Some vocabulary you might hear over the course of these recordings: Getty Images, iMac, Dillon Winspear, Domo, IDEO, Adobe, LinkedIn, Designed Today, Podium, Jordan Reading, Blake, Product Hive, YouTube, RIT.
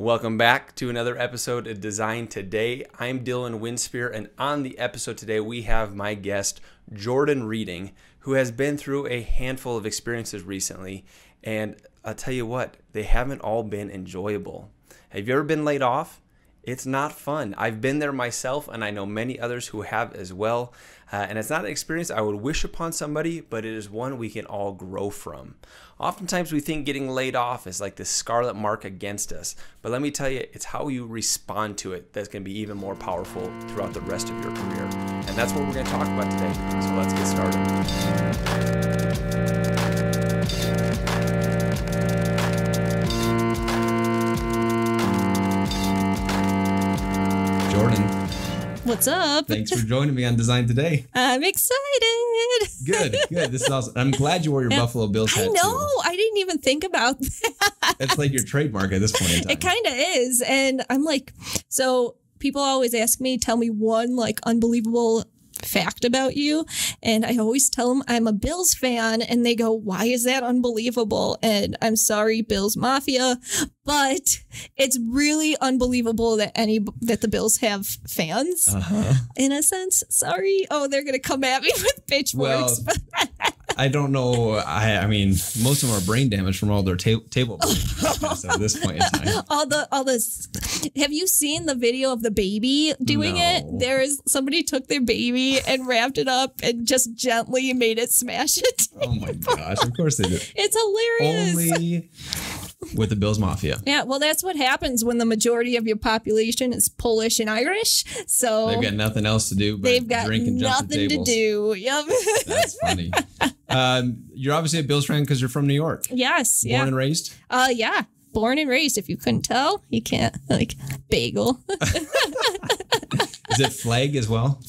Welcome back to another episode of Designed Today. I'm Dillon Winspear, and on the episode today we have my guest Jordan Reading, who has been through a handful of experiences recently, and I'll tell you what, they haven't all been enjoyable. Have you ever been laid off? It's not fun. I've been there myself, and I know many others who have as well. And it's not an experience I would wish upon somebody, but it is one we can all grow from. Oftentimes we think getting laid off is like this scarlet mark against us, but let me tell you, it's how you respond to it that's going to be even more powerful throughout the rest of your career. And that's what we're going to talk about today. So let's get started. What's up? Thanks for joining me on Design Today. I'm excited. Good. This is awesome. I'm glad you wore your Buffalo Bills hat. I know. Too. I didn't even think about that. That's like your trademark at this point in time. It kind of is. And I'm like, so people always ask me, tell me one like unbelievable fact about you. And I always tell them I'm a Bills fan. And they go, why is that unbelievable? And I'm sorry, Bills Mafia, but it's really unbelievable that the Bills have fans, in a sense. Sorry. Oh, they're going to come at me with pitchforks. Well, I don't know. I mean, most of them are brain damaged from all their table brains at this point in time. All this. Have you seen the video of the baby doing it? There is somebody took their baby and wrapped it up and just gently made it smash it. Oh my gosh! Of course they do. It's hilarious. Only with the Bills Mafia. Yeah, well, that's what happens when the majority of your population is Polish and Irish. So they've got nothing else to do but drink and jump the tables. Yep. That's funny. You're obviously a Bills fan because you're from New York. Yes. Born and raised? Yeah. Born and raised. If you couldn't tell, you can't. Like, bagel. Is it flag as well?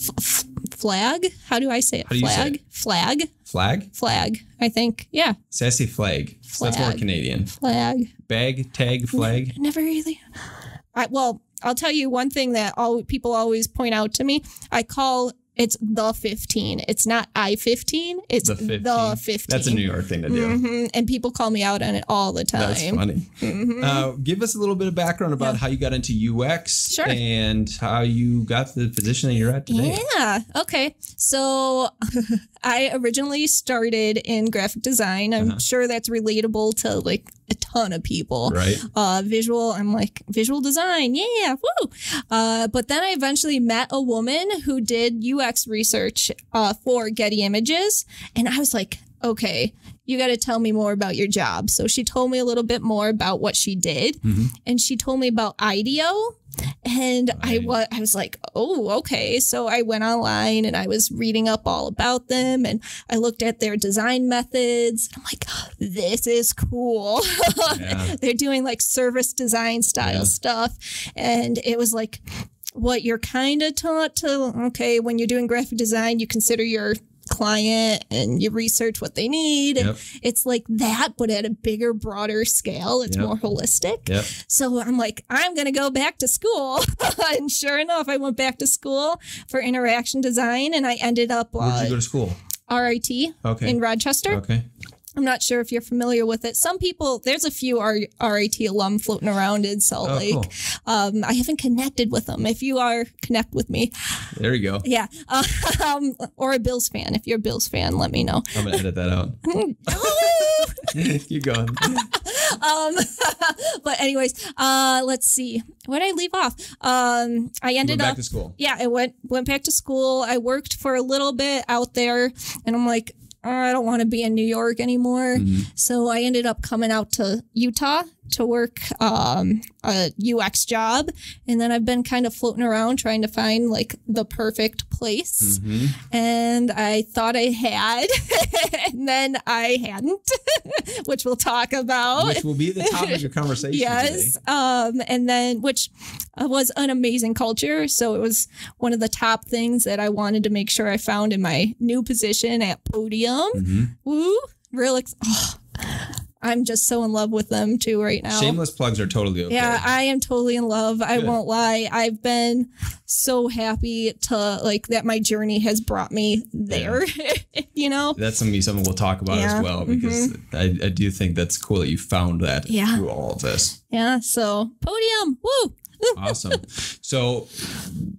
Flag? How do I say it? How do you say it? Flag. Flag? Flag, I think. Yeah. Sassy flag. So that's more Canadian. Flag. Bag, tag, flag. Never really. Well, I'll tell you one thing that people always point out to me. I call it's the 15. It's not I-15. It's the 15. That's a New York thing to do. And people call me out on it all the time. That's funny. Give us a little bit of background about how you got into UX and how you got the position that you're at today. Yeah. Okay. So I originally started in graphic design. I'm sure that's relatable to like a ton of people. Right. Visual. I'm like visual design. Yeah. Woo. But then I eventually met a woman who did UX research for Getty Images. And I was like, okay, you got to tell me more about your job. So she told me a little bit more about what she did. And she told me about IDEO. And I was like, oh, okay. So I went online and I was reading up all about them and I looked at their design methods. I'm like, this is cool. They're doing like service design style stuff. And it was like what you're kind of taught to, okay, when you're doing graphic design, you consider your client and you research what they need. And it's like that, but at a bigger, broader scale. It's more holistic. So I'm like, I'm going to go back to school. And sure enough, I went back to school for interaction design and I ended up. Where did you go to school? RIT in Rochester. I'm not sure if you're familiar with it. Some people, there's a few RIT alum floating around in Salt Lake. Cool. I haven't connected with them. If you are, connect with me. There you go. Yeah. Or a Bills fan. If you're a Bills fan, let me know. I'm going to edit that out. Keep going. But anyways, let's see. Where did I leave off? I ended up back to school. Yeah, I went back to school. I worked for a little bit out there and I'm like, I don't want to be in New York anymore. So I ended up coming out to Utah to work a UX job. And then I've been kind of floating around trying to find like the perfect place. And I thought I had, and then I hadn't, which we'll talk about. Which will be the topic of your conversation today. And then, which was an amazing culture. So it was one of the top things that I wanted to make sure I found in my new position at Podium. Woo, real I'm just so in love with them too right now. Shameless plugs are totally okay. Yeah, I am totally in love. I won't lie. I've been so happy to like that my journey has brought me there, you know? That's something we'll talk about as well, because I do think that's cool that you found that through all of this. Yeah, so Podium, woo! Awesome. So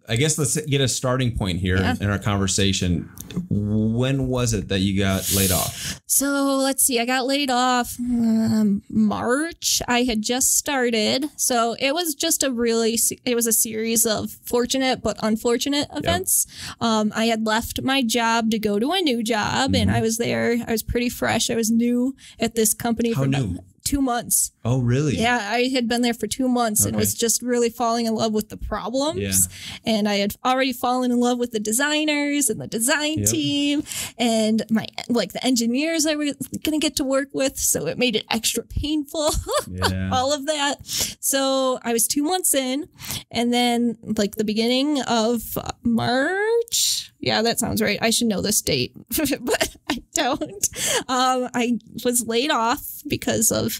I guess let's get a starting point here in our conversation. When was it that you got laid off? So let's see. I got laid off March. I had just started. So it was just a series of fortunate but unfortunate events. Yep. I had left my job to go to a new job and I was there. I was pretty fresh. I was new at this company. How new? 2 months. Oh, really? Yeah, I had been there for 2 months and was just really falling in love with the problems. And I had already fallen in love with the designers and the design team and the engineers I was going to get to work with. So it made it extra painful, all of that. So I was 2 months in, and then the beginning of March. Yeah, that sounds right. I should know this date, but I don't. I was laid off because of,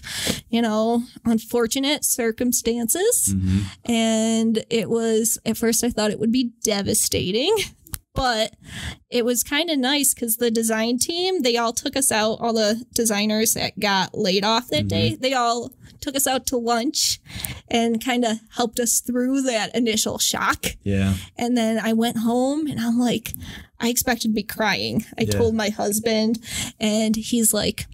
unfortunate circumstances. And it was, at first I thought it would be devastating, but it was kind of nice because the design team, they all took us out. All the designers that got laid off that day, they all took us out to lunch and kind of helped us through that initial shock. Yeah. And then I went home and I'm like, I expected to be crying. I told my husband, and he's like,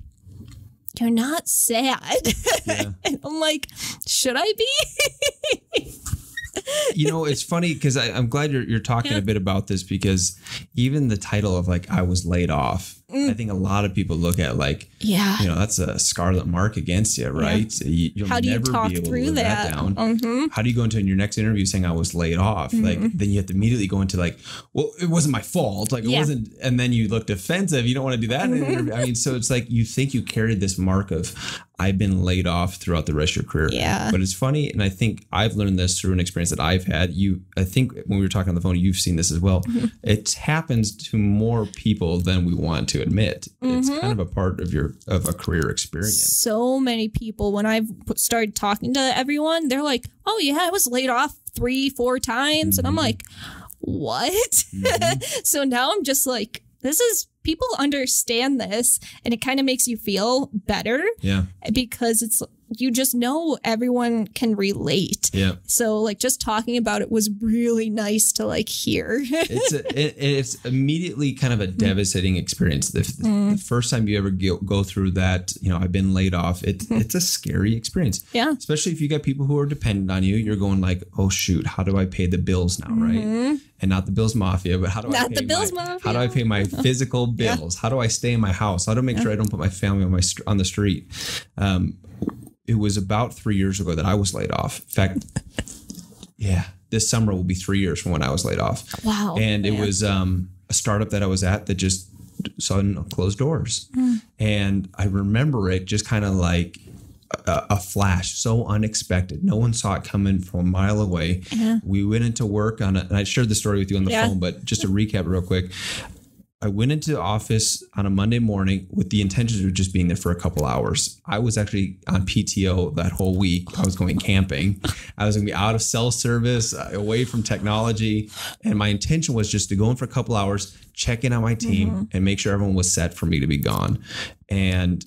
"You're not sad." And I'm like, should I be? It's funny because I'm glad you're talking a bit about this, because even the title of I was laid off, I think a lot of people look at that's a scarlet mark against you, right? Yeah. You'll How do never you talk be able through to live that down. How do you go into your next interview saying I was laid off? Then you have to immediately go into well, it wasn't my fault. It wasn't. And then you look defensive. You don't want to do that. I mean, so it's you think you carried this mark of I've been laid off throughout the rest of your career. Yeah. But it's funny. And I think I've learned this through an experience that I've had. I think when we were talking on the phone, you've seen this as well. It happens to more people than we want to admit. It's kind of a part of a career experience. So many people, when I've started talking to everyone, they're like, "Oh yeah, I was laid off 3-4 times." And I'm like, "What?" So now I'm just like, this is, people understand this, and it kind of makes you feel better. Yeah. Because it's, you just know everyone can relate. Yeah. So just talking about it was really nice to hear. It's immediately kind of a devastating experience. The first time you ever go through that, I've been laid off. It's a scary experience. Yeah. Especially if you got people who are dependent on you, you're going oh shoot, how do I pay the bills now? Right. And not the bills mafia, but how do I pay my physical bills? How do I stay in my house? How do I make sure I don't put my family on the street? It was about 3 years ago that I was laid off. In fact, this summer will be 3 years from when I was laid off. Wow. And it was a startup that I was at that just suddenly closed doors. And I remember it just kind of a flash, so unexpected. No one saw it coming from a mile away. We went into work and I shared the story with you on the phone, but just to recap real quick. I went into the office on a Monday morning with the intention of just being there for a couple hours. I was actually on PTO that whole week. I was going camping. I was going to be out of cell service, away from technology. And my intention was just to go in for a couple hours, check in on my team and make sure everyone was set for me to be gone. And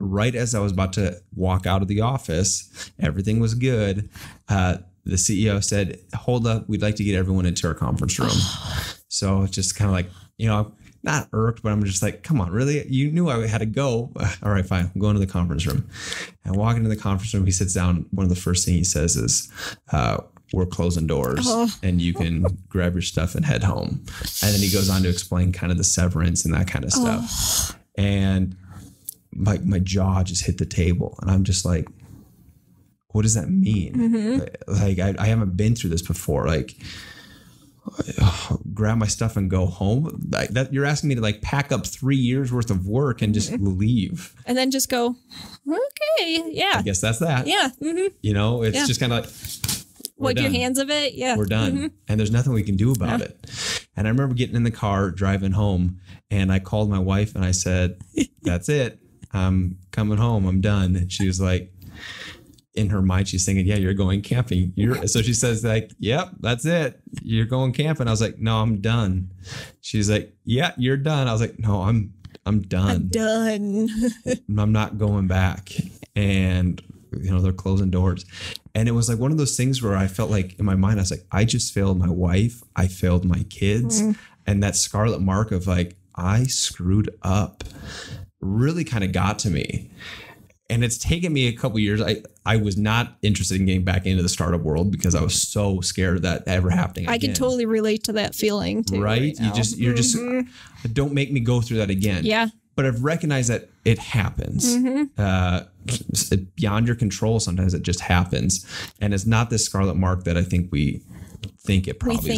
right as I was about to walk out of the office, everything was good. The CEO said, "Hold up, we'd like to get everyone into our conference room." So it's just kind of not irked, but I'm just come on, really? You knew I had to go. All right, fine. I'm going to the conference room. And I walk into the conference room. He sits down. One of the first things he says is, "We're closing doors and you can grab your stuff and head home." And then he goes on to explain kind of the severance and that kind of stuff. And my jaw just hit the table. And I'm just what does that mean? I haven't been through this before. Grab my stuff and go home. You're asking me to pack up 3 years worth of work and just leave, and then just go, okay, yeah, I guess that's that. Yeah. It's just kind of wipe your hands of it. Yeah, we're done. And there's nothing we can do about it. And I remember getting in the car driving home, and I called my wife and I said, "That's it. I'm coming home, I'm done. And she was like, in her mind, she's thinking, yeah, you're going camping. So she says like, yep, that's it. You're going camping. I was like, no, I'm done. She's like, yeah, you're done. I was like, no, I'm done. I'm done. I'm not going back. And, you know, they're closing doors. And it was like one of those things where I felt like in my mind, I was like, I just failed my wife. I failed my kids. Mm. And that scarlet mark of like, I screwed up really kind of got to me. And it's taken me a couple of years. I was not interested in getting back into the startup world because I was so scared of that ever happening again. I can totally relate to that feeling too. Right? You're just, don't make me go through that again. Yeah. But I've recognized that it happens. Mm-hmm. Beyond your control, sometimes it just happens. And it's not this scarlet mark that I think we think it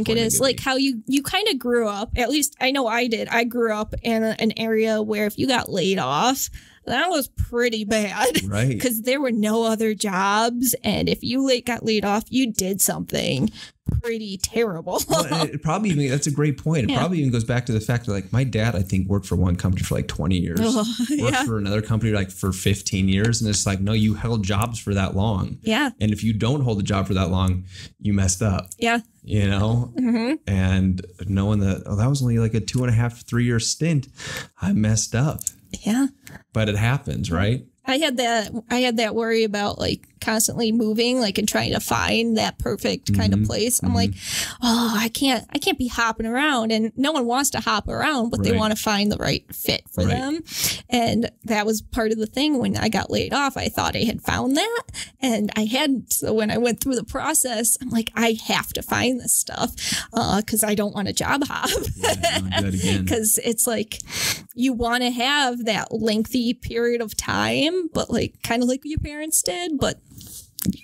is. Like how you kind of grew up, at least I know I did. I grew up in an area where if you got laid off, that was pretty bad, right? Because there were no other jobs. And if you got laid off, you did something pretty terrible. Well, it probably, that's a great point. It probably even goes back to the fact that like my dad, I think, worked for one company for like 20 years, worked for another company like for 15 years. And it's like, no, you held jobs for that long. Yeah. And if you don't hold a job for that long, you messed up. Yeah. You know, and knowing that, oh, that was only like a 2.5, 3 year stint, I messed up. Yeah. But it happens, right? I had that worry about like constantly moving, like, and trying to find that perfect kind of place. I'm like, oh, I can't be hopping around, and no one wants to hop around, but they want to find the right fit for them. And that was part of the thing. When I got laid off, I thought I had found that, and I hadn't. So when I went through the process, I'm like, I have to find this stuff because I don't want to job hop. Because it's like you want to have that lengthy period of time, but like kind of like your parents did, but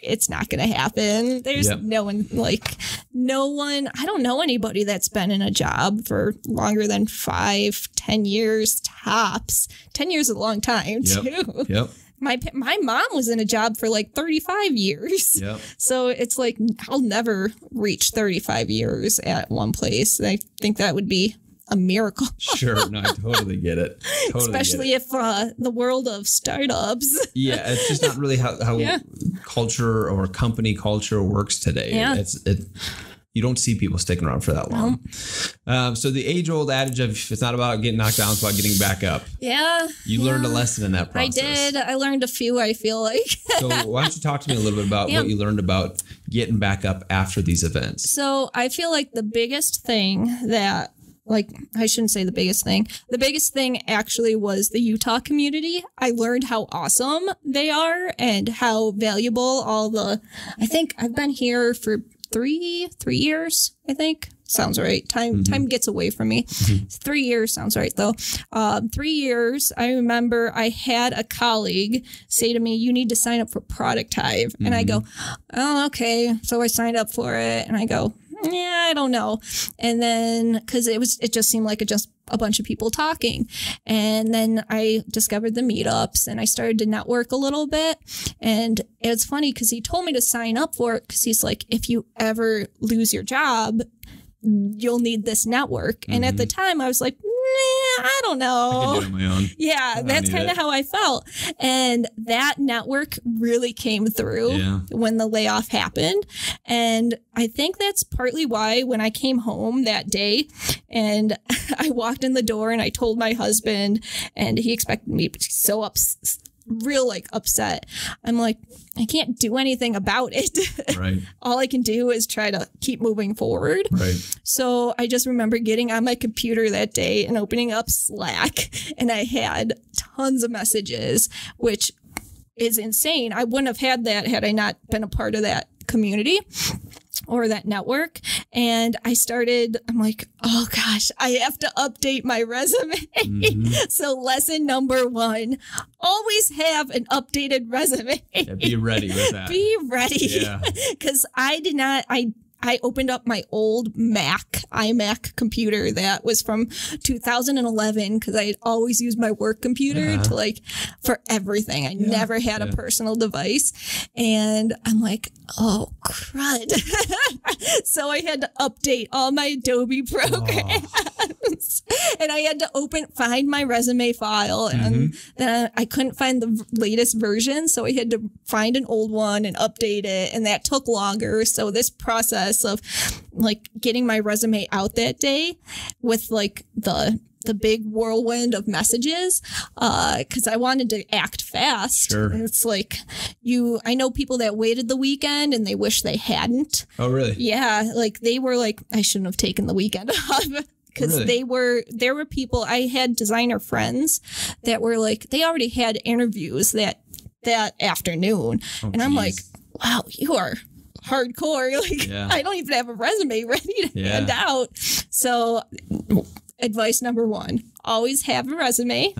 it's not going to happen. There's no one, I don't know anybody that's been in a job for longer than 5, 10 years tops. 10 years is a long time too. Yep. My mom was in a job for like 35 years. Yep. So it's like, I'll never reach 35 years at one place. And I think that would be a miracle. Sure. No, I totally get it. Totally. Especially get it. If the world of startups. Yeah. It's just not really how culture or company culture works today. Yeah. You don't see people sticking around for that long. No. So the age-old adage of it's not about getting knocked down, it's about getting back up. Yeah. You learned a lesson in that process. I did. I learned a few, I feel like. So why don't you talk to me a little bit about what you learned about getting back up after these events? So I feel like the biggest thing that I shouldn't say the biggest thing. The biggest thing actually was the Utah community. I learned how awesome they are and how valuable I think I've been here for three years, I think. Sounds right. Time gets away from me. 3 years sounds right though. 3 years. I remember I had a colleague say to me, "You need to sign up for Product Hive," and I go, "Oh, okay." So I signed up for it, and I go, yeah, I don't know. And then because it just seemed like just a bunch of people talking. And then I discovered the meetups and I started to network a little bit. And it's funny because he told me to sign up for it because he's like, if you ever lose your job, you'll need this network. And at the time I was like, nah, I don't know. I can do it on my own. Yeah, that's kind of how I felt. And that network really came through when the layoff happened. And I think that's partly why when I came home that day and I walked in the door and I told my husband, and he expected me to be so upset. I'm like, I can't do anything about it. Right. All I can do is try to keep moving forward. Right. So I just remember getting on my computer that day and opening up Slack, and I had tons of messages, which is insane. I wouldn't have had that had I not been a part of that community or that network. And I'm like, oh gosh, I have to update my resume. So lesson number one, always have an updated resume. Yeah, be ready with that. Be ready. Yeah. Because I opened up my old iMac computer that was from 2011 because I had always used my work computer to for everything. I never had a personal device. And I'm like, oh, crud. So I had to update all my Adobe programs. months, and I had to find my resume file, and then I couldn't find the latest version, so I had to find an old one and update it, and that took longer. So this process of like getting my resume out that day with like the big whirlwind of messages, because I wanted to act fast. Sure. It's like I know people that waited the weekend and they wish they hadn't. Oh, really? Yeah. Like they were like, I shouldn't have taken the weekend off. Because really? There were people, I had designer friends that were like, they already had interviews that afternoon. Oh, and I'm like, wow, you are hardcore. Like, yeah. I don't even have a resume ready to hand out. So advice number one, always have a resume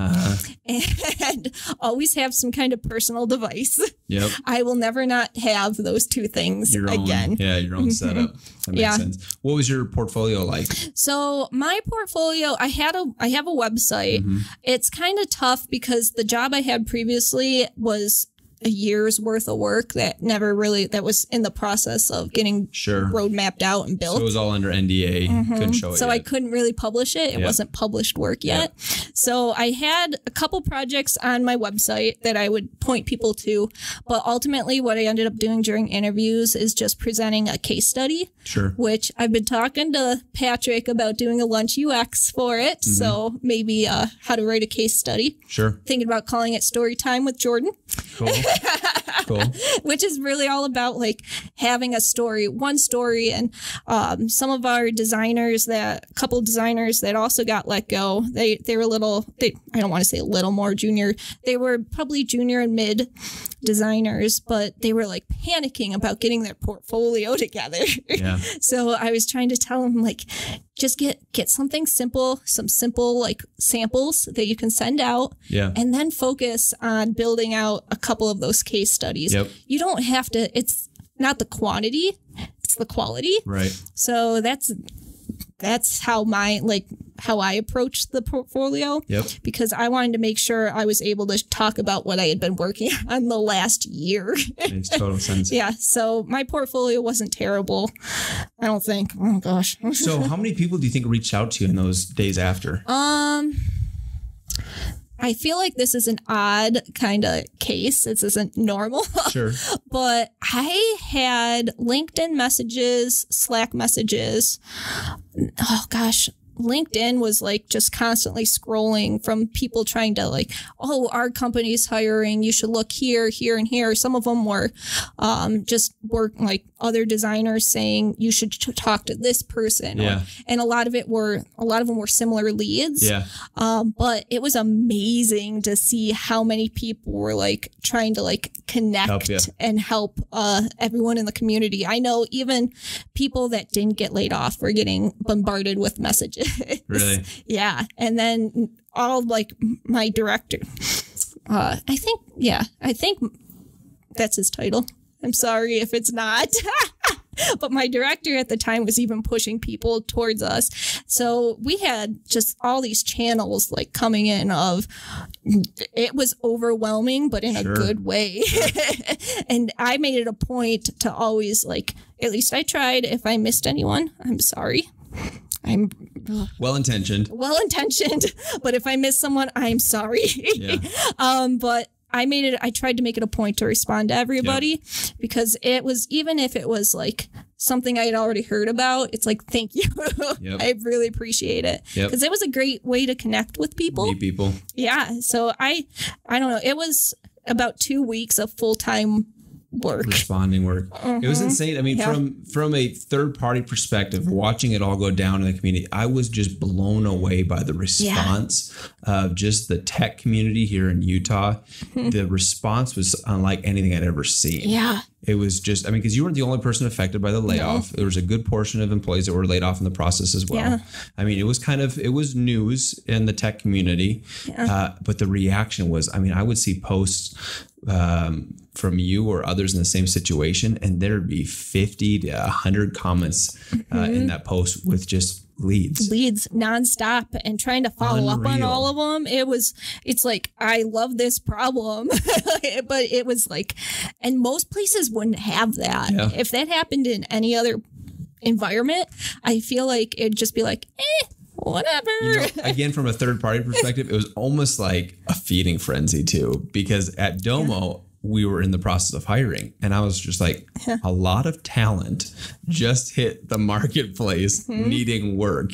and always have some kind of personal device. Yep. I will never not have those two things again. Yeah, your own setup. That makes sense. What was your portfolio like? So my portfolio, I have a website. It's kind of tough because the job I had previously was a year's worth of work that never really, that was in the process of getting road mapped out and built. So it was all under NDA. Couldn't show it. So I couldn't really publish it. It wasn't published work yet. So I had a couple projects on my website that I would point people to, but ultimately what I ended up doing during interviews is just presenting a case study, which I've been talking to Patrick about doing a lunch UX for it. So maybe how to write a case study. Thinking about calling it Story Time with Jordan. Cool. Which is really all about like having a story, one story. And some of our designers, a couple of designers that also got let go, they were I don't want to say a little more junior. They were probably junior and mid designers, but they were like panicking about getting their portfolio together. So I was trying to tell them like, just get something simple, some simple like samples that you can send out, and then focus on building out a couple of those case studies. You don't have to, it's not the quantity, it's the quality. So that's how I approached the portfolio, because I wanted to make sure I was able to talk about what I had been working on the last year. Makes total sense. Yeah. So my portfolio wasn't terrible, I don't think. Oh gosh. So how many people do you think reached out to you in those days after? I feel like this is an odd kind of case. This isn't normal. But I had LinkedIn messages, Slack messages. Oh gosh. LinkedIn was like just constantly scrolling from people trying to like, oh, our company's hiring. You should look here, here, and here. Some of them were just like other designers saying you should talk to this person. And a lot of them were similar leads. But it was amazing to see how many people were like trying to like connect and help everyone in the community. I know even people that didn't get laid off were getting bombarded with messages. Really? Yeah. And then all like my director, I think that's his title. I'm sorry if it's not, but my director at the time was even pushing people towards us. So we had just all these channels like coming in of, it was overwhelming, but in a good way. And I made it a point to always like, at least I tried. If I missed anyone, I'm sorry. I'm well-intentioned. Well-intentioned. But if I miss someone, I'm sorry. But I tried to make it a point to respond to everybody because it was, even if it was like something I had already heard about, it's like, thank you. I really appreciate it. Because it was a great way to connect with people. Meet people. Yeah. So I don't know. It was about 2 weeks of full-time work. Responding work. It was insane. I mean, from a third party perspective, watching it all go down in the community, I was just blown away by the response of just the tech community here in Utah. The response was unlike anything I'd ever seen. It was just, I mean, because you weren't the only person affected by the layoff. There was a good portion of employees that were laid off in the process as well. I mean, it was news in the tech community, but the reaction was, I mean, I would see posts from you or others in the same situation, and there'd be 50 to 100 comments in that post with just leads nonstop and trying to follow up on all of them. It's like, I love this problem, but it was like, and most places wouldn't have that. If that happened in any other environment, I feel like it'd just be like, eh, whatever. You know, again, from a third party perspective, it was almost like a feeding frenzy too, because at Domo, we were in the process of hiring, and I was just like, a lot of talent just hit the marketplace needing work.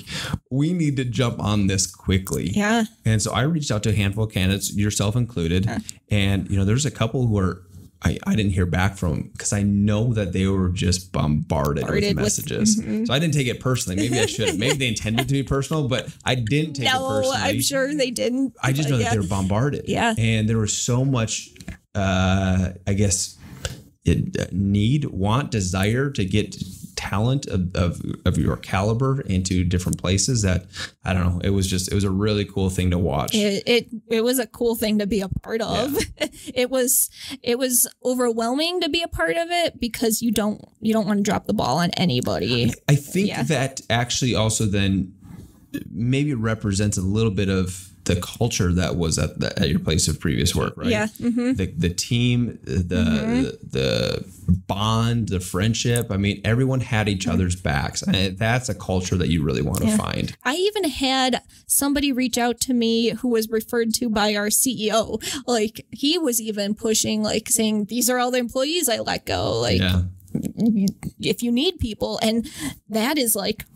We need to jump on this quickly. Yeah. And so I reached out to a handful of candidates, yourself included. And, you know, there's a couple who are, I didn't hear back from, because I know that they were just bombarded with messages. So I didn't take it personally. Maybe I should have. Maybe they intended to be personal, but I didn't take it personally. I'm sure they didn't. I just know that they were bombarded. Yeah. And there was so much, I guess, need, want, desire to get talent of your caliber into different places that, I don't know, it was a really cool thing to watch. It was a cool thing to be a part of. Yeah. It was overwhelming to be a part of it, because you don't want to drop the ball on anybody. I think that actually also then maybe represents a little bit of the culture that was at your place of previous work, right? Yeah. The team, the bond, the friendship. I mean, everyone had each other's backs. And that's a culture that you really want to find. I even had somebody reach out to me who was referred to by our CEO. Like, he was even pushing, like, saying, these are all the employees I let go. Like, if you need people. And that is like,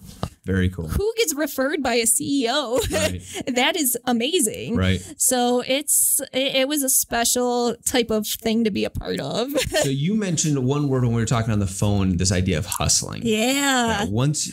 very cool. Who gets referred by a CEO? Right. That is amazing. Right. So it was a special type of thing to be a part of. So you mentioned one word when we were talking on the phone, this idea of hustling. Yeah. Once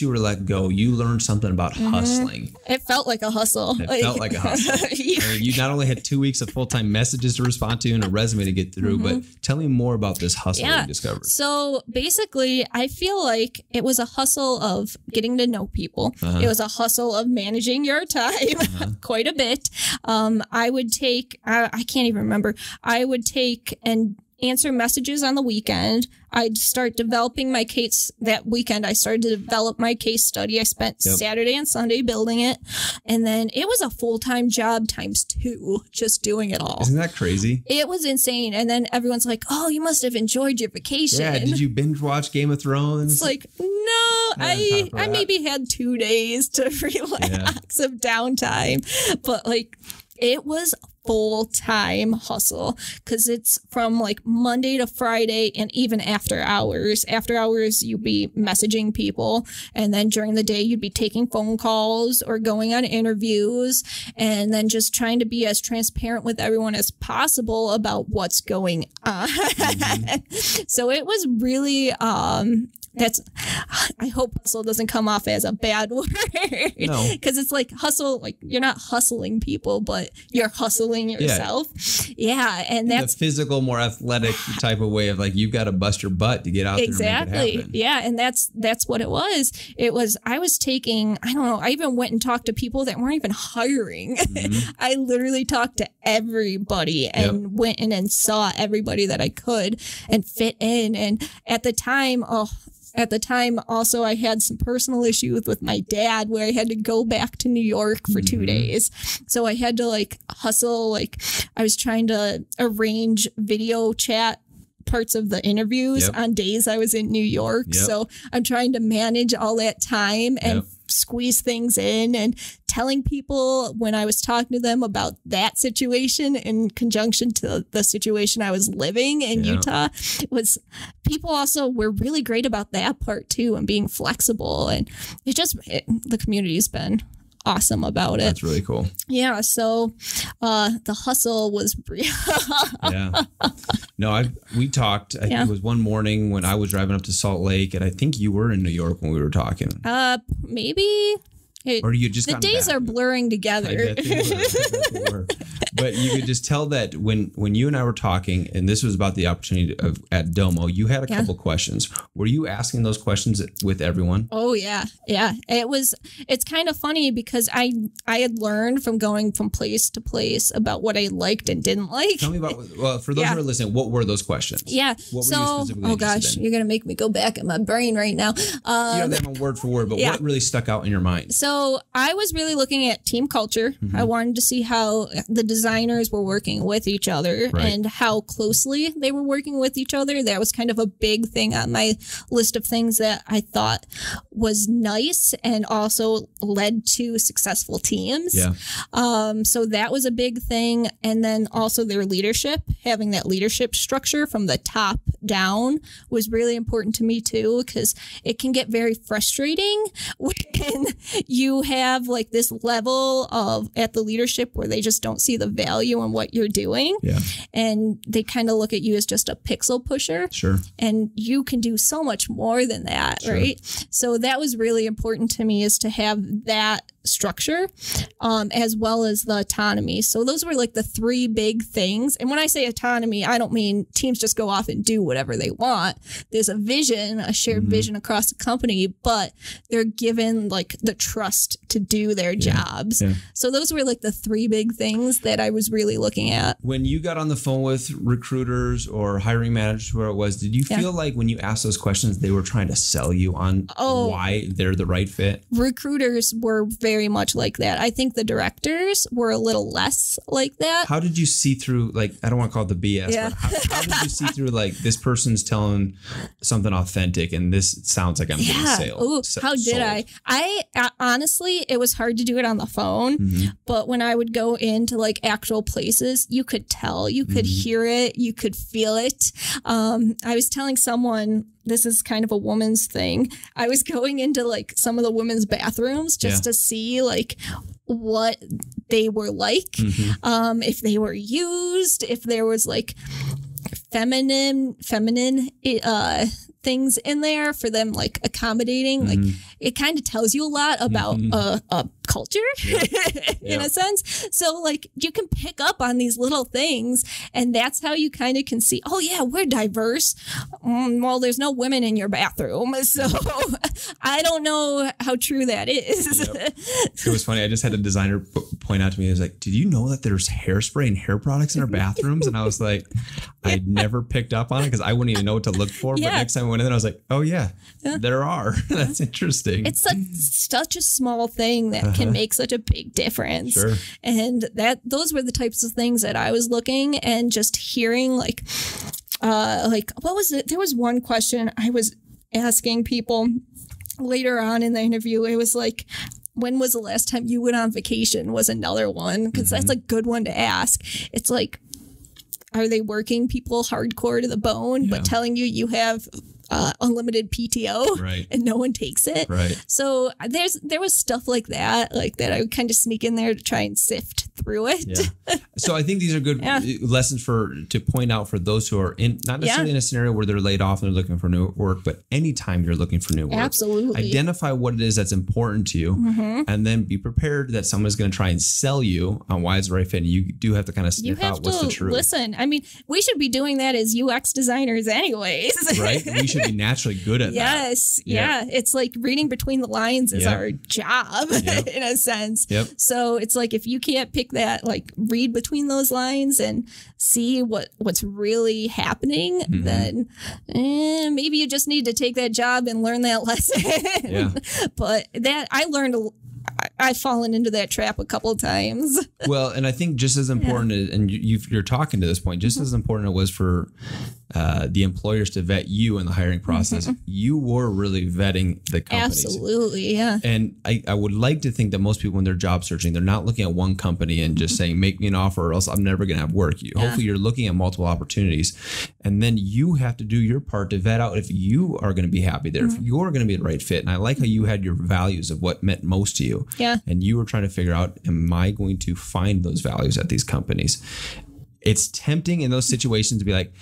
you were let go, you learned something about hustling. It felt like a hustle. It felt like a hustle. You not only had 2 weeks of full-time messages to respond to and a resume to get through, but tell me more about this hustle you discovered. So basically, I feel like it was a hustle of getting to know people. It was a hustle of managing your time quite a bit. I would take, I can't even remember, I would take and answer messages on the weekend. I'd start developing my case. That weekend, I started to develop my case study. I spent Saturday and Sunday building it. And then it was a full-time job ×2, just doing it all. Isn't that crazy? It was insane. And then everyone's like, oh, you must have enjoyed your vacation. Yeah, did you binge watch Game of Thrones? It's like, no, I maybe had 2 days to relax of downtime. But like, it was full-time hustle, because it's from like Monday to Friday, and even after hours. After hours, you'd be messaging people, and then during the day, you'd be taking phone calls or going on interviews, and then just trying to be as transparent with everyone as possible about what's going on. So it was really... I hope hustle doesn't come off as a bad word, because it's like hustle, like you're not hustling people, but you're hustling yourself. Yeah. And that's the physical, more athletic type of way of like, you've got to bust your butt to get out there and make it happen. Yeah. And that's what it was. I was taking, I don't know, I even went and talked to people that weren't even hiring. I literally talked to everybody and went in and saw everybody that I could and fit in. And at the time, also, I had some personal issues with my dad where I had to go back to New York for 2 days. So I had to like hustle. Like, I was trying to arrange video chat parts of the interviews on days I was in New York. So I'm trying to manage all that time and squeeze things in, and telling people when I was talking to them about that situation in conjunction to the situation I was living in Utah. People also were really great about that part too, and being flexible, and the community's been awesome about it. That's really cool. Yeah. So the hustle was real. No, we talked. I think it was one morning when I was driving up to Salt Lake, and I think you were in New York when we were talking. Maybe. Or you just the days are blurring together. I bet they were. But you could just tell that when you and I were talking, and this was about the opportunity at Domo, you had a couple questions. Were you asking those questions with everyone? Oh yeah, yeah. It's kind of funny, because I had learned from going from place to place about what I liked and didn't like. Tell me about, well, for those who are listening, what were those questions? Yeah. What were you specifically interested in? You're gonna make me go back in my brain right now. You don't have a word for word, but what really stuck out in your mind? So I was really looking at team culture. I wanted to see how the design designers were working with each other and how closely they were working with each other. That was kind of a big thing on my list of things that I thought was nice and also led to successful teams. Yeah. So that was a big thing. And then also their leadership, having that leadership structure from the top down was really important to me too, because it can get very frustrating when you have like this level of at the leadership where they just don't see the value in what you're doing. Yeah. And they kind of look at you as just a pixel pusher. Sure. And you can do so much more than that. Sure. Right. So that was really important to me, is to have that structure, as well as the autonomy. So those were like the three big things. And when I say autonomy, I don't mean teams just go off and do whatever they want. There's a vision, a shared vision across the company, but they're given like the trust to do their jobs. Yeah. So those were like the three big things that I was really looking at. When you got on the phone with recruiters or hiring managers, where it was, did you feel like when you asked those questions, they were trying to sell you on why they're the right fit? Recruiters were very much like that. I think the directors were a little less like that. How did you see through, like, I don't want to call it the BS, but how did you see through, like, this person's telling something authentic and this sounds like I'm getting sales? Ooh, how did sold. I honestly, it was hard to do it on the phone, but when I would go into like actual places, you could tell, you could hear it, you could feel it. I was telling someone, this is kind of a woman's thing, I was going into like some of the women's bathrooms just to see like what they were like, if they were used, if there was like feminine things in there for them, like accommodating, like it kind of tells you a lot about a culture in a sense. So like you can pick up on these little things, and that's how you kind of can see, oh yeah, we're diverse. Well, there's no women in your bathroom. So I don't know how true that is. It was funny. I just had a designer point out to me. He was like, did you know that there's hairspray and hair products in our bathrooms? And I was like, I never picked up on it because I wouldn't even know what to look for. But next time I went in, I was like, oh yeah, there are. That's interesting. It's such a small thing that can make such a big difference. Sure. And that those were the types of things that I was looking, and just hearing like what was it? There was one question I was asking people later on in the interview. It was like, when was the last time you went on vacation? Was another one, because that's a good one to ask. It's like, are they working people hardcore to the bone, but telling you you have unlimited PTO and no one takes it? So there was stuff like that, I would kind of sneak in there to try and sift through it. So I think these are good lessons to point out for those who are in, not necessarily in a scenario where they're laid off and they're looking for new work, but anytime you're looking for new work, identify what it is that's important to you, and then be prepared that someone's going to try and sell you on why it's the right fit. And you do have to kind of sniff out what's the truth. Listen, I mean, we should be doing that as UX designers anyways. We should be naturally good at that. Yeah. It's like reading between the lines is our job in a sense. So it's like, if you can't pick that, like read between those lines and see what's really happening, then maybe you just need to take that job and learn that lesson. But that I learned I've fallen into that trap a couple of times. Well, and I think just as important, and you're talking to this point, just as important it was for the employers to vet you in the hiring process, you were really vetting the companies. Absolutely, yeah. And I would like to think that most people when they're job searching, they're not looking at one company and just saying, make me an offer or else I'm never going to have work. Hopefully you're looking at multiple opportunities, and then you have to do your part to vet out if you are going to be happy there, if you're going to be the right fit. And I like how you had your values of what meant most to you. Yeah. And you were trying to figure out, am I going to find those values at these companies? It's tempting in those situations to be like,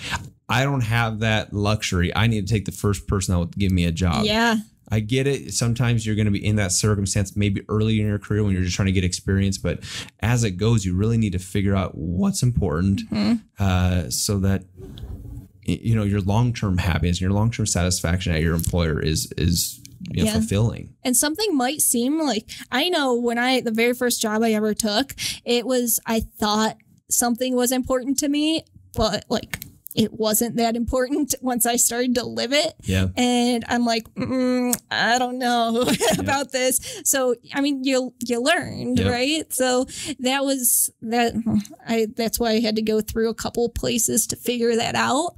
I don't have that luxury. I need to take the first person that will give me a job. Yeah. I get it. Sometimes you're going to be in that circumstance, maybe early in your career when you're just trying to get experience. But as it goes, you really need to figure out what's important so that, you know, your long-term happiness, your long-term satisfaction at your employer is fulfilling. And something might seem like, I know when the very first job I ever took, I thought something was important to me, but like it wasn't that important once I started to live it. Yeah. And I'm like, I don't know about this. So, I mean, you learned, right? So that was that. That's why I had to go through a couple places to figure that out.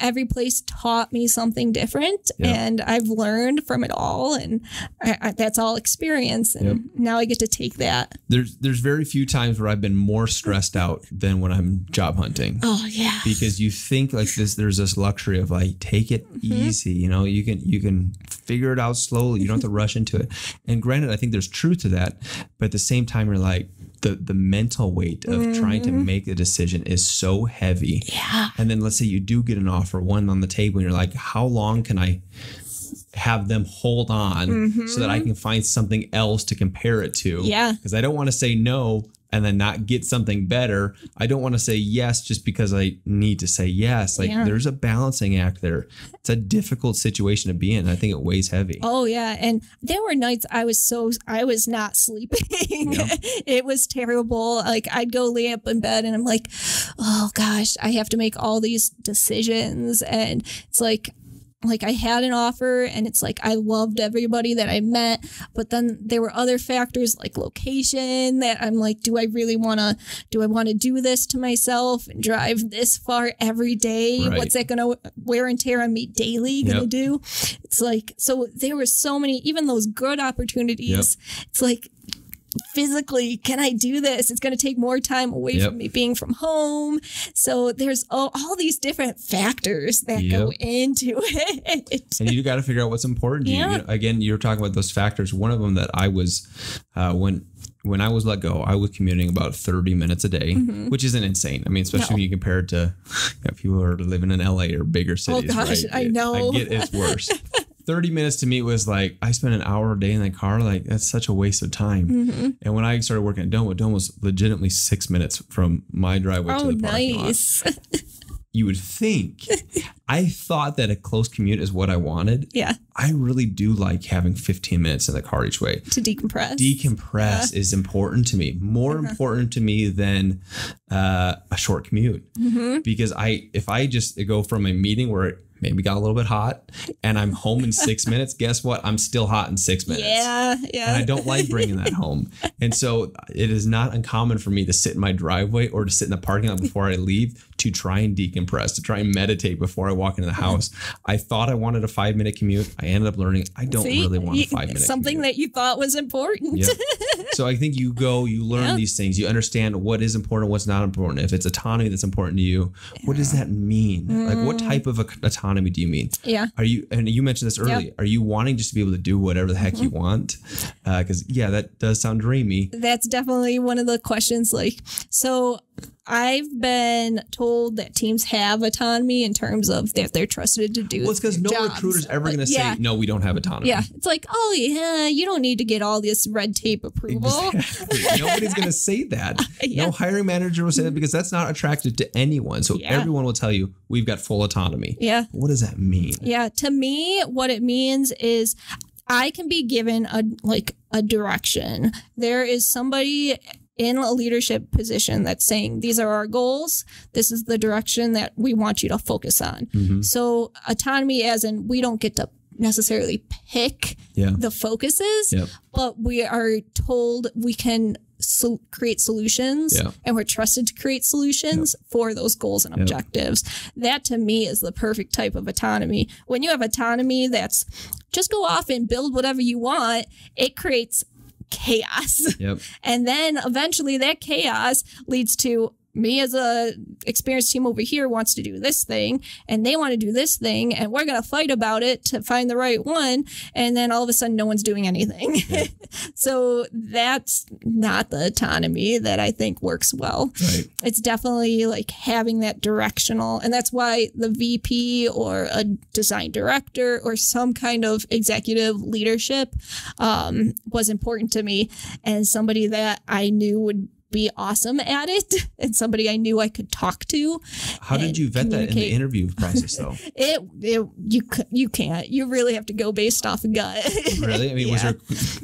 Every place taught me something different, and I've learned from it all. And that's all experience. And now I get to take that. There's very few times where I've been more stressed out than when I'm job hunting. Oh yeah. Because you think like this, there's this luxury of like, take it easy. You know, you can figure it out slowly. You don't have to rush into it. And granted, I think there's truth to that, but at the same time, you're like, the mental weight of trying to make a decision is so heavy. Yeah. And then let's say you do get an offer, one on the table, and you're like, how long can I have them hold on so that I can find something else to compare it to? Yeah. Because I don't want to say no and then not get something better. I don't want to say yes just because I need to say yes. Like there's a balancing act there. It's a difficult situation to be in. I think it weighs heavy. Oh yeah. And there were nights I was not sleeping. Yeah. It was terrible. Like I'd go lay up in bed and I'm like, oh gosh, I have to make all these decisions. And it's like I had an offer and it's like, I loved everybody that I met, but then there were other factors like location that I'm like, do I want to do this to myself and drive this far every day? Right. What's that going to wear and tear on me daily going to do? It's like, so there were so many, even those good opportunities, it's like, physically, can I do this? It's going to take more time away from me being from home. So there's all these different factors that go into it. And you got to figure out what's important to you. You know, again, you were talking about those factors. One of them that I was, when I was let go, I was commuting about 30 minutes a day, which isn't insane. I mean, especially when you compare it to people who are living in LA or bigger cities. Oh gosh, right? I know. I get it's worse. 30 minutes to me was like, I spent an hour a day in the car. Like, that's such a waste of time. And when I started working at Domo, Domo was legitimately 6 minutes from my driveway to the parking lot. You would think. I thought that a close commute is what I wanted. Yeah. I really do like having 15 minutes in the car each way. To decompress. Decompress is important to me. More important to me than a short commute. Because if I just go from a meeting where it maybe got a little bit hot and I'm home in 6 minutes, guess what? I'm still hot in 6 minutes. Yeah, yeah. And I don't like bringing that home. And so it is not uncommon for me to sit in my driveway or to sit in the parking lot before I leave to try and decompress, to try and meditate before I walk into the house. I thought I wanted a 5 minute commute. I ended up learning I don't really want a 5 minute something commute. That you thought was important. Yeah. So I think you go, you learn these things. You understand what is important, what's not important. If it's autonomy that's important to you, what does that mean? Like what type of autonomy do you mean? Yeah. Are you, and you mentioned this earlier, are you wanting just to be able to do whatever the heck you want? Because that does sound dreamy. That's definitely one of the questions. Like, so I've been told that teams have autonomy in terms of that they're trusted to do. Well, it's because no recruiter's ever going to say, no, we don't have autonomy. Yeah. It's like, oh, yeah, you don't need to get all this red tape approval. Exactly. Nobody's going to say that. No hiring manager will say that because that's not attractive to anyone. So everyone will tell you we've got full autonomy. Yeah. What does that mean? Yeah. To me, what it means is I can be given a direction. There is somebody in a leadership position that's saying, these are our goals. This is the direction that we want you to focus on. So autonomy as in we don't get to necessarily pick the focuses, but we are told we can create solutions and we're trusted to create solutions for those goals and objectives. That to me is the perfect type of autonomy. When you have autonomy, that's just go off and build whatever you want. It creates chaos. And then eventually that chaos leads to me as a experienced team over here wants to do this thing and they want to do this thing and we're going to fight about it to find the right one. And then all of a sudden no one's doing anything. So that's not the autonomy that I think works well. Right. It's definitely like having that directional. And that's why the VP or a design director or some kind of executive leadership was important to me and somebody that I knew would be awesome at it and somebody I knew I could talk to. How did you vet that in the interview process though? You can't. You really have to go based off gut. Really? I mean, was there,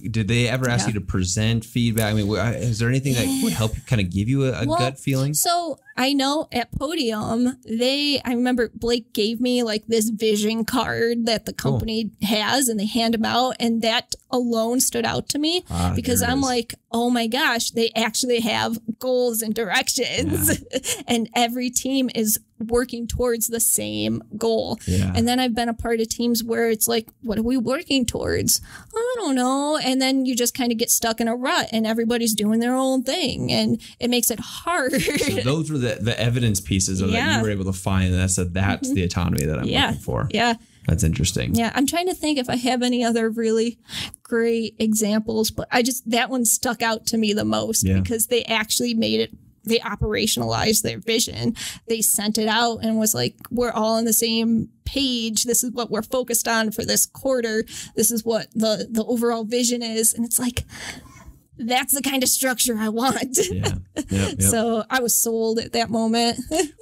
did they ever ask you to present feedback? I mean, is there anything that would help kind of give you a gut feeling? So I know at Podium, I remember Blake gave me like this vision card that the company has and they hand them out. And that alone stood out to me because I'm like, oh my gosh, they actually have goals and directions and every team is working towards the same goal. Yeah. And then I've been a part of teams where it's like, what are we working towards? I don't know. And then you just kind of get stuck in a rut and everybody's doing their own thing and it makes it hard. So those were the evidence pieces of that you were able to find. And I said, that's the autonomy that I'm looking for. Yeah. That's interesting. Yeah. I'm trying to think if I have any other really great examples, but I just, that one stuck out to me the most because they actually made it. They operationalized their vision. They sent it out and was like, we're all on the same page. This is what we're focused on for this quarter. This is what the overall vision is. And it's like, that's the kind of structure I want. Yeah. Yep, yep. So I was sold at that moment.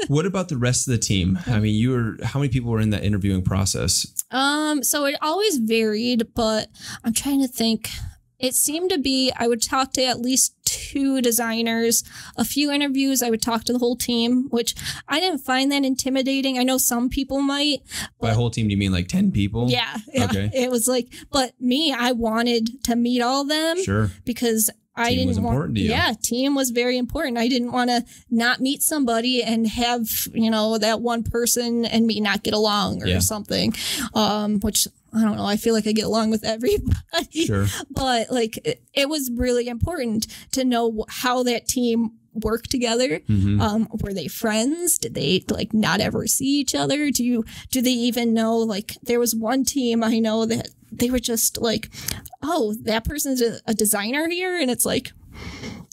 What about the rest of the team? I mean, you were, how many people were in that interviewing process? So it always varied, but I'm trying to think. It seemed to be, I would talk to at least 2 designers, a few interviews. I would talk to the whole team, which I didn't find that intimidating. I know some people might. By whole team, do you mean like 10 people? Yeah. Okay. It was like, but me, I wanted to meet all of them. Sure. Because I didn't want. Team was important to you. Yeah, team was very important. I didn't want to not meet somebody and have, you know, that one person and me not get along or something, which I don't know. I feel like I get along with everybody, but like it was really important to know how that team worked together. Were they friends? Did they like not ever see each other? Do they even know? Like there was one team I know that they were just like, oh, that person's a designer here. And it's like,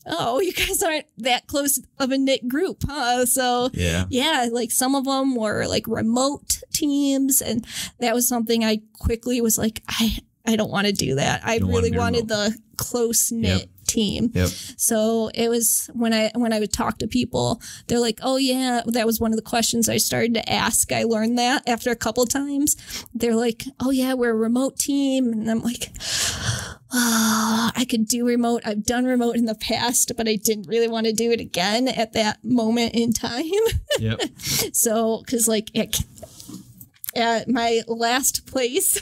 oh, you guys aren't that close of a knit group, huh? So yeah, like some of them were like remote teams. And that was something I quickly was like, I don't want to do that. I really wanted the close knit team. So it was when I would talk to people, they're like, oh yeah, that was one of the questions I started to ask. I learned that after a couple times. They're like, oh yeah, we're a remote team. And I'm like, oh, I could do remote. I've done remote in the past, but I didn't really want to do it again at that moment in time. So, cause like at my last place,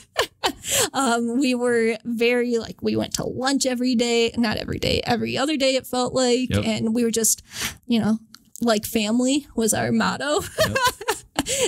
we were very like, we went to lunch every day, not every day, every other day it felt like, and we were just, you know, like family was our motto.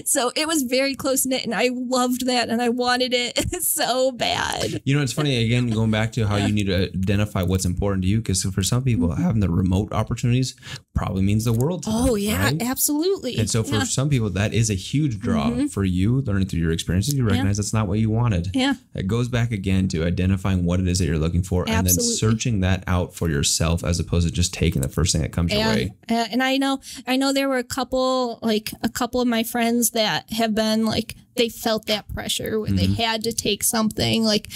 So it was very close knit and I loved that and I wanted it so bad. You know, it's funny, again, going back to how you need to identify what's important to you, because for some people having the remote opportunities probably means the world to them, right? Absolutely. And so for some people, that is a huge draw. For you, learning through your experiences, you recognize that's not what you wanted. It goes back again to identifying what it is that you're looking for and then searching that out for yourself as opposed to just taking the first thing that comes your way. And I know there were a couple of my friends that have been like, they felt that pressure when they had to take something like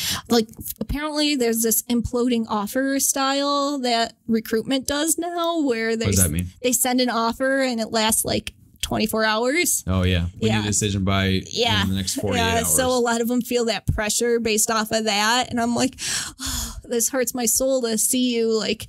apparently there's this imploding offer style that recruitment does now where they, what does that mean? They send an offer and it lasts like 24 hours. Oh yeah. We need a decision by the next 48 hours. So a lot of them feel that pressure based off of that. And I'm like, oh, this hurts my soul to see you like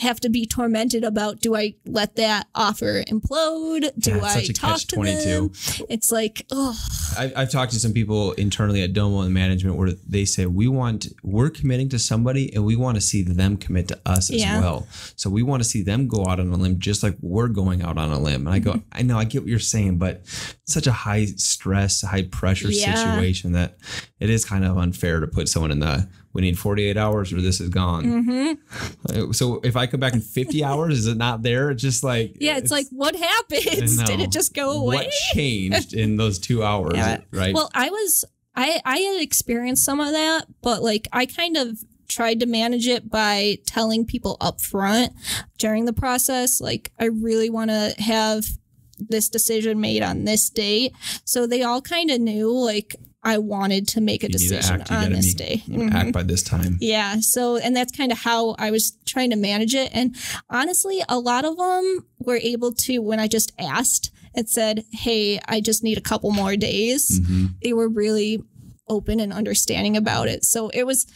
have to be tormented about, do I let that offer implode? Do I talk to them? It's like, oh. I've talked to some people internally at Domo and management where they say, we're committing to somebody and we want to see them commit to us as well. So we want to see them go out on a limb, just like we're going out on a limb. And I go, I know, I get what you're saying, but it's such a high stress, high pressure situation that it is kind of unfair to put someone in the, we need 48 hours or this is gone. So if I come back in 50 hours, is it not there? It's just like, yeah, it's like, what happens? Did it just go away? What changed in those 2 hours? Right. Well, I had experienced some of that, but like, I kind of tried to manage it by telling people up front during the process, like, I really want to have this decision made on this date. So they all kind of knew, like, I wanted to make a decision on this day. Act by this time. Yeah. So, and that's kind of how I was trying to manage it. And honestly, a lot of them were able to, when I just asked and said, hey, I just need a couple more days. They were really open and understanding about it. So it was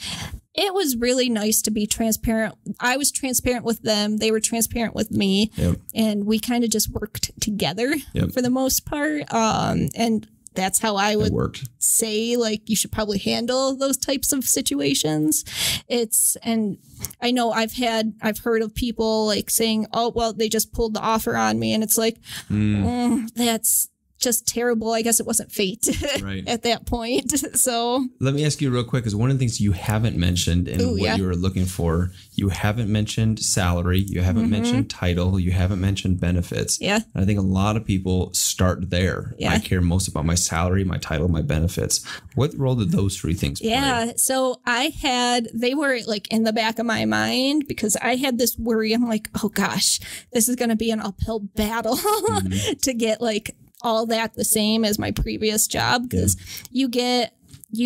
really nice to be transparent. I was transparent with them. They were transparent with me. Yep. And we kind of just worked together, yep, for the most part. And that's how I would say, like, you should probably handle those types of situations. It's, and I know I've heard of people like saying, oh, well, they just pulled the offer on me. And it's like, that's just terrible. I guess it wasn't fate, right, at that point. So let me ask you real quick, because one of the things you haven't mentioned in what, yeah, you were looking for, you haven't mentioned salary, you haven't, mm-hmm, mentioned title, you haven't mentioned benefits. Yeah. And I think a lot of people start there. Yeah. I care most about my salary, my title, my benefits. What role did those three things, yeah, play? So I had, they were like in the back of my mind, because I had this worry. I'm like, oh gosh, this is going to be an uphill battle, mm-hmm, to get like all that the same as my previous job, because, yeah,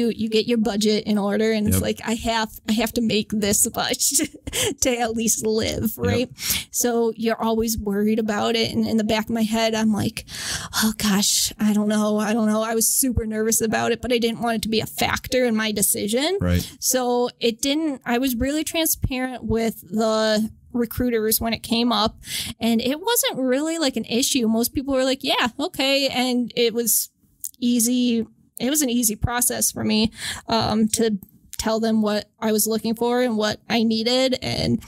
you get your budget in order, and, yep, it's like I have to make this much to at least live, right? Yep. So you're always worried about it, and in the back of my head I'm like, oh gosh, I don't know. I was super nervous about it, but I didn't want it to be a factor in my decision, right? So it didn't, I was really transparent with the recruiters when it came up, and it wasn't really like an issue. Most people were like, yeah, okay. And it was easy. It was an easy process for me to tell them what I was looking for and what I needed. And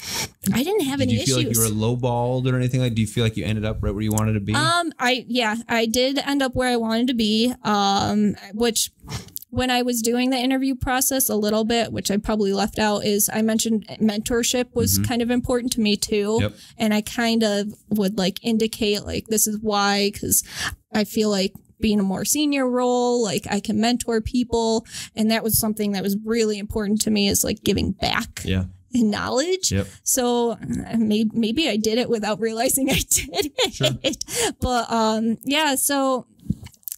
I didn't have any issues. Did you feel like you were lowballed or anything? Like, do you feel like you ended up right where you wanted to be? I did end up where I wanted to be, which, when I was doing the interview process a little bit, which I probably left out, is I mentioned mentorship was, mm-hmm, kind of important to me too. Yep. And I kind of would like indicate like, this is why, because I feel like being a more senior role, like I can mentor people. And that was something that was really important to me, is like giving back. Yeah. Knowledge. Yep. So maybe I did it without realizing I did it. Sure. But yeah, so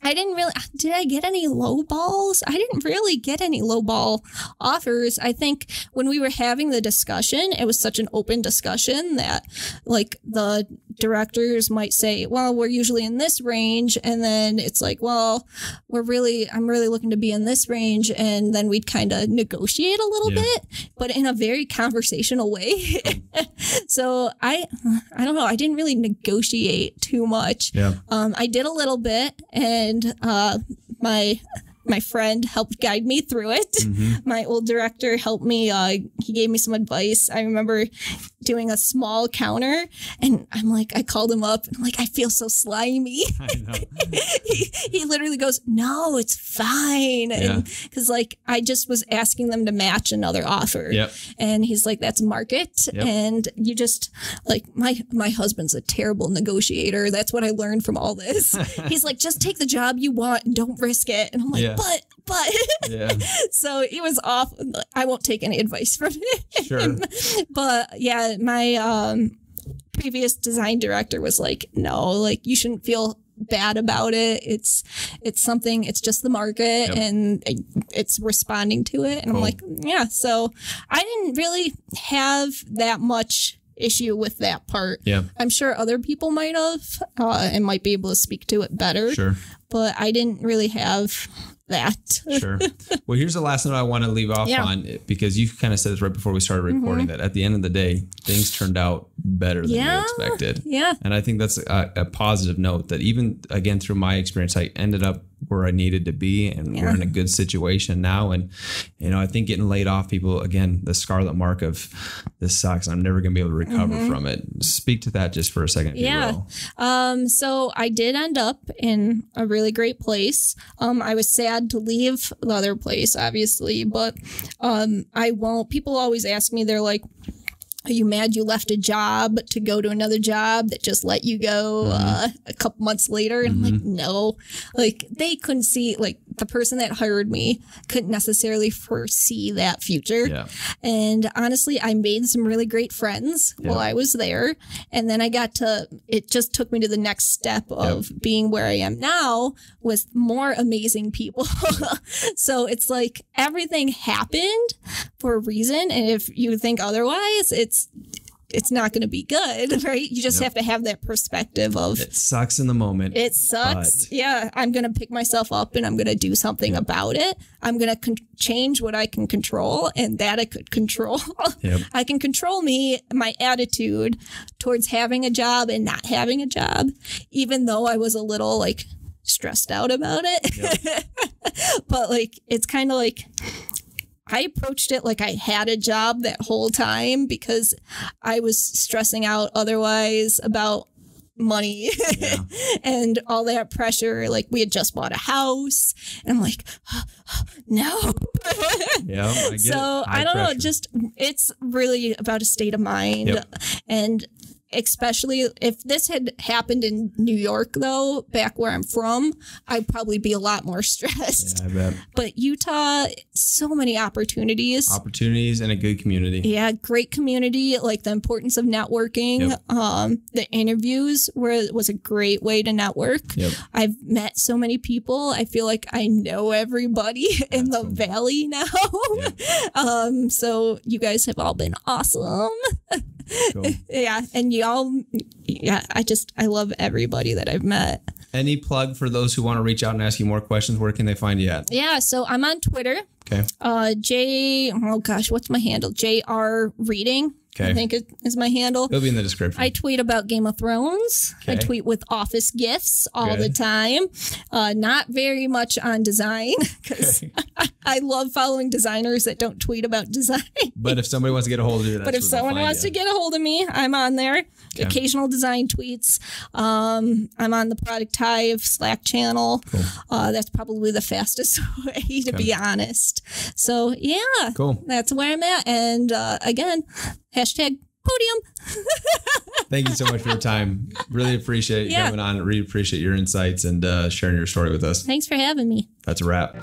I didn't really, did I get any low balls? I didn't really get any low ball offers. I think when we were having the discussion, it was such an open discussion that like the directors might say, well, we're usually in this range. And then it's like, well, I'm really looking to be in this range. And then we'd kind of negotiate a little, yeah, bit, but in a very conversational way. So I don't know. I didn't really negotiate too much. Yeah. I did a little bit, and my friend helped guide me through it. Mm-hmm. My old director helped me. He gave me some advice. I remember doing a small counter, and I'm like, I called him up, and I'm like, I feel so slimy. I know. he literally goes, no, it's fine. Yeah. Because like, I just was asking them to match another offer. Yep. And he's like, that's market. Yep. And you just like, my husband's a terrible negotiator. That's what I learned from all this. He's like, just take the job you want and don't risk it. And I'm like, yeah. But yeah. So it was off. I won't take any advice from him. Sure. But yeah, my previous design director was like, no, like you shouldn't feel bad about it. It's something, it's just the market. Yep. And it's responding to it. And cool. I'm like, yeah. So I didn't really have that much issue with that part. Yeah. I'm sure other people might have and might be able to speak to it better. Sure. But I didn't really have that. Sure. Well, here's the last note I want to leave off, yeah, on, because you kind of said this right before we started recording, mm-hmm, that at the end of the day, things turned out better than, yeah, you expected. Yeah. And I think that's a positive note, that even again, through my experience, I ended up where I needed to be, and, yeah, we're in a good situation now. And, you know, I think getting laid off, people, again, the scarlet mark of this sucks, I'm never going to be able to recover, mm-hmm, from it. Speak to that just for a second, if, yeah, you will. So I did end up in a really great place. I was sad to leave the other place, obviously, but I won't. People always ask me, they're like, are you mad you left a job to go to another job that just let you go, a couple months later? And, mm-hmm, I'm like, no, like they couldn't see, like the person that hired me couldn't necessarily foresee that future. Yeah. And honestly, I made some really great friends, yeah, while I was there. And then I got to, it just took me to the next step of, yep, being where I am now with more amazing people. So it's like everything happened for a reason. And if you think otherwise, it's it's not going to be good, right? You just have to have that perspective of it sucks in the moment. It sucks. But yeah, I'm going to pick myself up and I'm going to do something about it. I'm going to change what I can control and that I could control. I can control my attitude towards having a job and not having a job, even though I was a little like stressed out about it. But like, it's kind of like, I approached it like I had a job that whole time because I was stressing out otherwise about money and all that pressure. Like we had just bought a house and I'm like, oh, no. I get so I don't know, just it's really about a state of mind. And especially if this had happened in New York, though, back where I'm from, I'd probably be a lot more stressed. I bet. But Utah, so many opportunities. Opportunities and a good community. Yeah, great community, like the importance of networking. The interviews was a great way to network. I've met so many people. I feel like I know everybody in the valley now. So you guys have all been awesome. Cool. And y'all, I love everybody that I've met. Any plug for those who want to reach out and ask you more questions? Where can they find you at? Yeah, so I'm on Twitter. Okay. Oh gosh, what's my handle? JR Reading. Okay. I think it is my handle. It'll be in the description. I tweet about Game of Thrones. Okay. I tweet with office gifts all the time. Not very much on design because I love following designers that don't tweet about design. But if somebody wants to get a hold of you, to get a hold of me, I'm on there. Okay. Occasional design tweets. I'm on the Product Hive Slack channel. Cool. That's probably the fastest way to be honest. So yeah, cool. That's where I'm at. And again, hashtag Podium. Thank you so much for your time. Really appreciate you coming on. Really appreciate your insights and sharing your story with us. Thanks for having me. That's a wrap.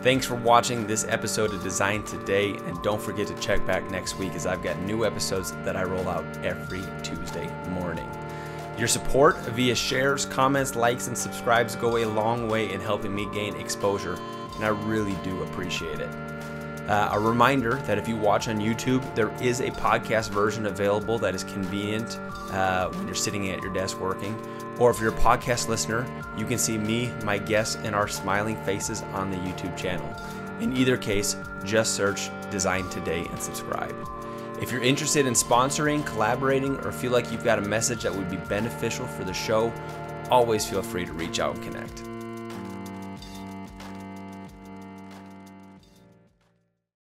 Thanks for watching this episode of Designed Today. And don't forget to check back next week as I've got new episodes that I roll out every Tuesday morning. Your support via shares, comments, likes, and subscribes go a long way in helping me gain exposure. And I really do appreciate it. A reminder that if you watch on YouTube, there is a podcast version available that is convenient when you're sitting at your desk working. Or if you're a podcast listener, you can see me, my guests, and our smiling faces on the YouTube channel. In either case, just search Designed Today and subscribe. If you're interested in sponsoring, collaborating, or feel like you've got a message that would be beneficial for the show, always feel free to reach out and connect.